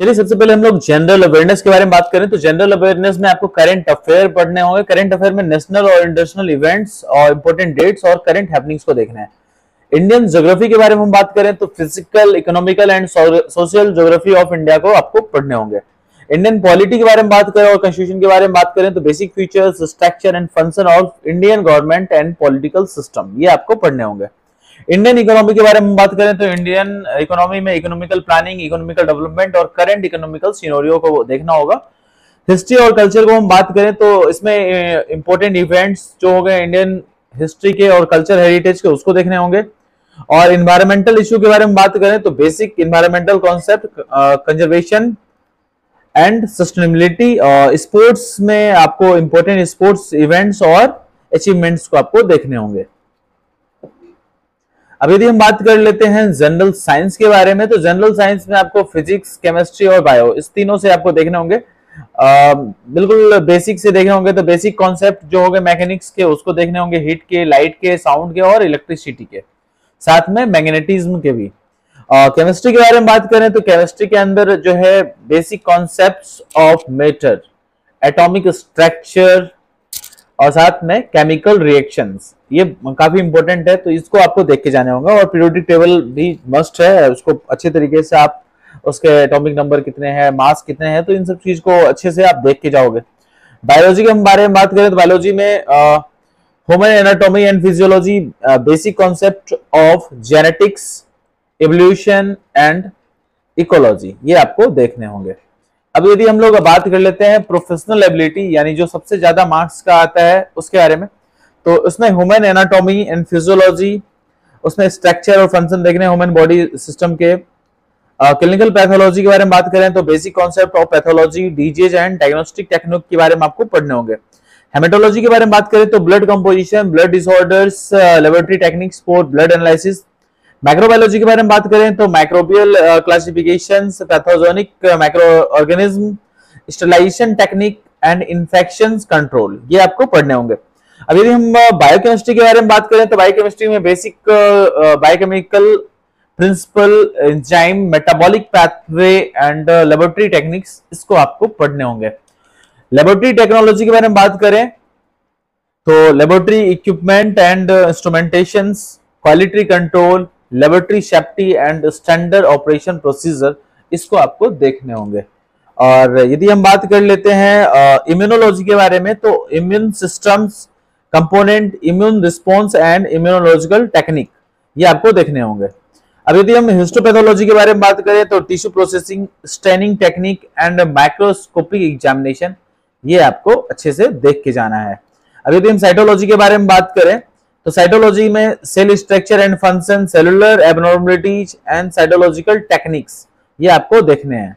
चलिए सबसे पहले हम लोग जनरल अवेयरनेस के बारे में बात करें तो जनरल अवेयरनेस में आपको करंट अफेयर पढ़ने होंगे। करंट अफेयर में नेशनल और इंटरनेशनल इवेंट्स और इंपॉर्टेंट डेट्स और करंट हैपनिंग्स को देखना है। इंडियन ज्योग्राफी के बारे में हम बात करें तो physical, economical and social geography of India को आपको पढ़ने होंगे। इंडियन पॉलिटी के बारे में बात करें और कॉन्स्टिट्यूशन के बारे में बात करें तो basic features, structure and function of Indian government and political system, ये आपको पढ़ने होंगे। इंडियन इकोनॉमी के बारे में बात करें तो इंडियन इकोनॉमी में इकोनॉमिकल प्लानिंग, इकोनॉमिकल डेवलपमेंट और करंट इकोनॉमिकल सिनेरियो को देखना होगा। हिस्ट्री और कल्चर को हम बात करें तो इसमें इंपॉर्टेंट इवेंट्स जो हो गए इंडियन हिस्ट्री के और कल्चर हेरिटेज के, उसको देखने होंगे। और इन्वायरमेंटल इश्यू के बारे में बात करें तो basic environmental concept, conservation and sustainability. Sports में आपको इंपॉर्टेंट स्पोर्ट्स इवेंट्स और अचीवमेंट्स को आपको देखने होंगे। अब यदि हम बात कर लेते हैं जनरल साइंस के बारे में तो जनरल साइंस में आपको फिजिक्स, केमिस्ट्री और बायो, इस तीनों से आपको देखने होंगे। बिल्कुल बेसिक से देखे होंगे तो बेसिक कॉन्सेप्ट जो होंगे मैकेनिक्स के, उसको देखने होंगे, हीट के, लाइट के, साउंड के और इलेक्ट्रिसिटी के, साथ में मैग्नेटिज्म के भी। केमिस्ट्री के बारे में बात करें तो केमिस्ट्री के अंदर जो है basic concepts of matter, atomic structure और साथ में केमिकल रिएक्शंस, ये काफी इंपॉर्टेंट है तो इसको आपको देख के जाने होंगे। और पीरियोडिक टेबल भी मस्ट है, उसको अच्छे तरीके से आप उसके एटॉमिक नंबर कितने हैं, मास कितने हैं, तो इन सब चीज को अच्छे से आप देख के जाओगे। बायोलॉजी के बारे में बात करें तो बायोलॉजी में human anatomy and physiology, basic concept of genetics, evolution and ecology, ये आपको देखने होंगे। अब यदि हम लोग बात कर लेते हैं प्रोफेशनल एबिलिटी यानी जो सबसे ज्यादा मार्क्स का आता है उसके बारे में, तो उसमें ह्यूमन एनाटॉमी एंड फिजियोलॉजी, उसमें स्ट्रक्चर और फंक्शन देखने ह्यूमन बॉडी सिस्टम के। क्लिनिकल पैथोलॉजी के बारे में बात करें तो basic concept of pathology, disease and diagnostic technique के बारे में आपको पढ़ने होंगे। हेमेटोलॉजी के बारे में बात करें तो blood composition, blood disorders, laboratory techniques for blood analysis. Microbiology के बारे में बात करें तो microbial classification, pathogenic micro organism, sterilization technique and infection control, ये आपको पढ़ने होंगे। अब यदि हम बायोकेमिस्ट्री के बारे में बात करें तो बायोकेमिस्ट्री में basic biochemical principle, enzyme, metabolic pathway and laboratory techniques, इसको आपको पढ़ने होंगे। लेबोरेटरी टेक्नोलॉजी के बारे में बात करें तो laboratory equipment and instrumentation, quality control, laboratory safety and standard operation procedure, इसको आपको देखने होंगे। और यदि हम बात कर लेते हैं इम्यूनोलॉजी के बारे में तो immune systems, component, immune response and immunological technique, ये आपको देखने होंगे। अब यदि हम हिस्टोपैथोलॉजी के बारे में बात करें तो tissue processing, staining technique and microscopic examination, ये आपको अच्छे से देख के जाना है। अब यदि हम साइटोलॉजी के बारे में बात करें तो साइटोलॉजी में cell structure and function, cellular abnormalities and cytological techniques, ये आपको देखने हैं।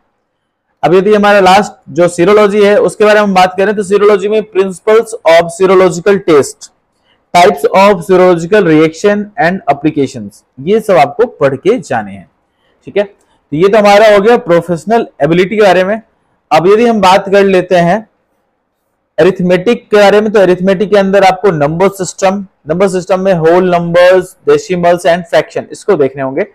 अब यदि हमारा लास्ट जो सीरोलॉजी है उसके बारे में हम बात करें तो सीरोलॉजी में principles of serological test, types of serological reaction and applications, ये सब आपको पढ़ के जाने हैं। ठीक है, तो ये तो हमारा हो गया प्रोफेशनल एबिलिटी के बारे में। अब यदि हम बात कर लेते हैं अरिथमेटिक के बारे में तो अरिथमेटिक के अंदर आपको नंबर सिस्टम में whole numbers, decimals and fraction, इसको देखने होंगे।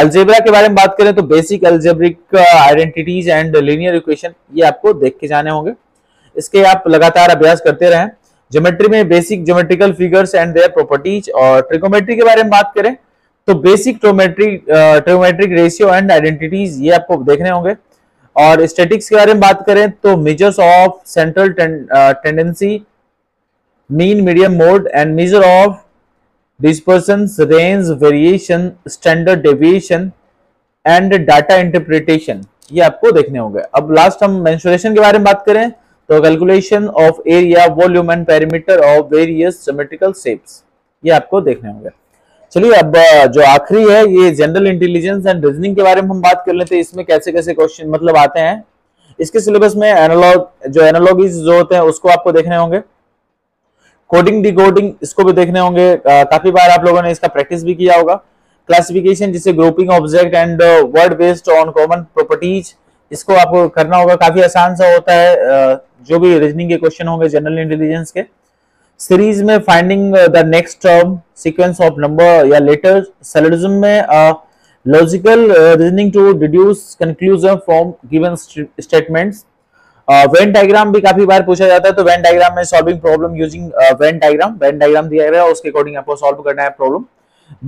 अलजेब्रा के बारे में बात करें तो basic algebraic identities and linear equation, ये आपको देख के जाने होंगे, इसके आप लगातार अभ्यास करते रहें। ज्योमेट्री में basic geometrical figures and their properties. और ट्रिकोमेट्री के बारे में बात करें तो basic trigonometric ratio and identities, ये आपको देखने होंगे। और स्टैटिक्स के बारे में बात करें तो measures of central tendency, mean, medium, mode and measure of dispersions, range, variation, standard deviation and data interpretation, ये आपको देखने होंगे। अब लास्ट हम मेंसुरेशन के बारे में बात करें तो calculation of area, volume and parameter of various geometrical shapes, ये आपको देखने होंगे। चलिए अब जो आखिरी है ये जनरल इंटेलिजेंस एंड रीजनिंग के बारे में हम बात कर लेते हैं, इसमें कैसे कैसे क्वेश्चन मतलब आते हैं। इसके सिलेबस में एनालॉगीज जो होते हैं उसको आपको देखने होंगे। कोडिंग, डिकोडिंग, इसको भी देखने होंगे, काफी बार आप लोगों ने इसका प्रैक्टिस भी किया होगा। क्लासिफिकेशन जिसे grouping object and word based on common properties, इसको आपको करना होगा, काफी आसान सा होता है। जो भी रीजनिंग के क्वेश्चन होंगे जनरल इंटेलिजेंस के सीरीज में finding the next term, sequence of number या लेटर्स। सैलरिज्म में Logical reasoning to deduce conclusion from given statements. Venn diagram भी काफी बार पूछा जाता है, तो वेन डायग्राम में solving problem using Venn diagram दिया गया है, उसके अकॉर्डिंग आपको सॉल्व करना है प्रॉब्लम.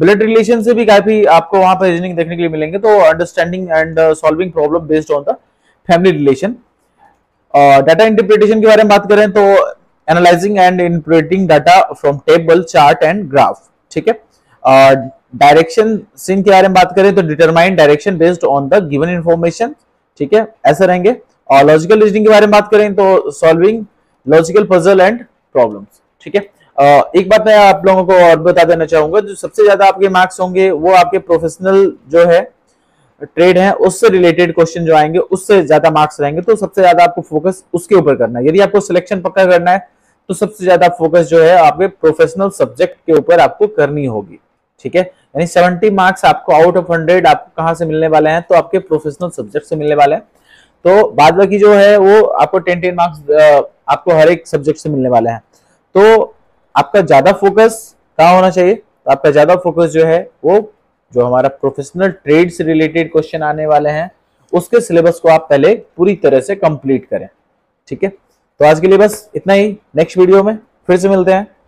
ब्लड रिलेशन से भी काफी आपको वहां पर रीजनिंग देखने के लिए मिलेंगे. तो understanding and solving problem based on the family relation. Data interpretation के बारे में बात करें तो analysing and interpreting data from table, chart and graph. ठीक है. डायरेक्शन सीन के बारे में बात करें तो determine direction based on the given information. ठीक है, ऐसे रहेंगे. और लॉजिकल रीजनिंग के बारे में बात करें तो solving logical puzzle and problems. ठीक है. एक बात मैं आप लोगों को और बता देना चाहूंगा, जो सबसे ज्यादा आपके मार्क्स होंगे वो आपके प्रोफेशनल जो है ट्रेड है उससे रिलेटेड क्वेश्चन जो आएंगे उससे ज्यादा मार्क्स रहेंगे. तो सबसे ज्यादा आपको फोकस उसके ऊपर करना है. यदि आपको सिलेक्शन पक्का करना है तो सबसे ज्यादा फोकस जो है आपके प्रोफेशनल सब्जेक्ट के ऊपर आपको करनी होगी. ठीक है. यानी 70 मार्क्स आपको आउट ऑफ 100 आपको कहाँ से मिलने वाले हैं, तो आपके प्रोफेशनल सब्जेक्ट से मिलने वाले हैं. तो बाद बाकी जो है वो आपको 10-10 मार्क्स आपको हर एक सब्जेक्ट से मिलने वाले हैं. तो आपका ज्यादा फोकस कहाँ होना चाहिए, तो आपका ज्यादा फोकस जो है वो जो हमारा प्रोफेशनल ट्रेड से रिलेटेड क्वेश्चन आने वाले हैं उसके सिलेबस को आप पहले पूरी तरह से कंप्लीट करें. ठीक है. तो आज के लिए बस इतना ही. नेक्स्ट वीडियो में फिर से मिलते हैं.